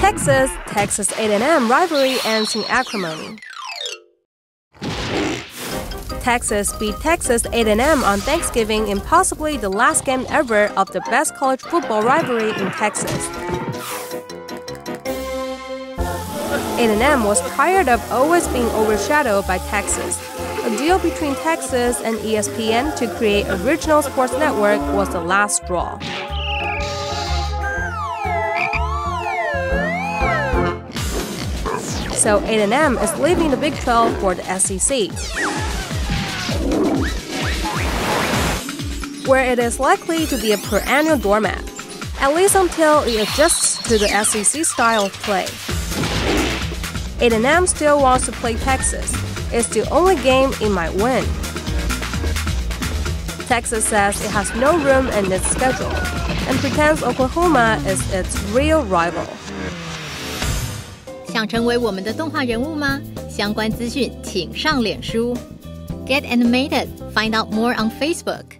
Texas, Texas A&M rivalry ends in acrimony. Texas beat Texas A&M on Thanksgiving in possibly the last game ever of the best college football rivalry in Texas. A&M was tired of always being overshadowed by Texas. A deal between Texas and ESPN to create a regional sports network was the last straw. So A&M is leaving the Big 12 for the SEC, where it is likely to be a perennial doormat, at least until it adjusts to the SEC style of play. A&M still wants to play Texas. It's the only game it might win. Texas says it has no room in its schedule and pretends Oklahoma is its real rival. 想成为我们的动画人物吗？相关资讯请上脸书。Get animated. Find out more on Facebook.